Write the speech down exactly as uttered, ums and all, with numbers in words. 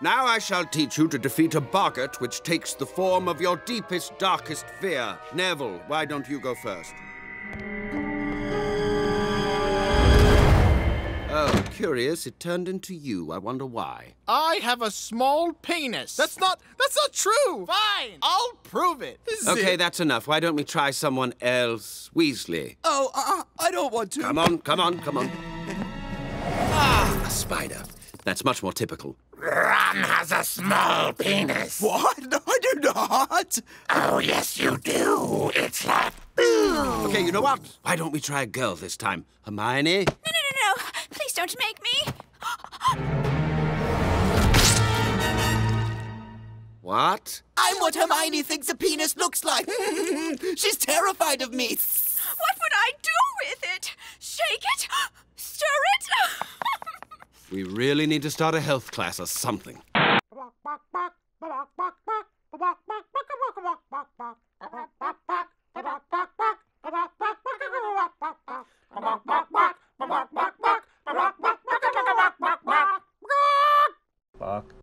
Now I shall teach you to defeat a Boggart which takes the form of your deepest, darkest fear. Neville, why don't you go first? Oh, curious, it turned into you. I wonder why. I have a small penis. That's not, that's not true. Fine, I'll prove it. Okay, that's enough. Why don't we try someone else? Weasley. Oh, uh, I don't want to. Come on, come on, come on. Ah, a spider. That's much more typical. Ron has a small penis. What? No, I do not. Oh, yes, you do. It's like... Okay, you know what? Why don't we try a girl this time? Hermione? No, no, no, no. Please don't make me. What? I'm what Hermione thinks a penis looks like. She's terrified of me. What would I do with it? Shake it? Stir it? We really need to start a health class or something. Fuck.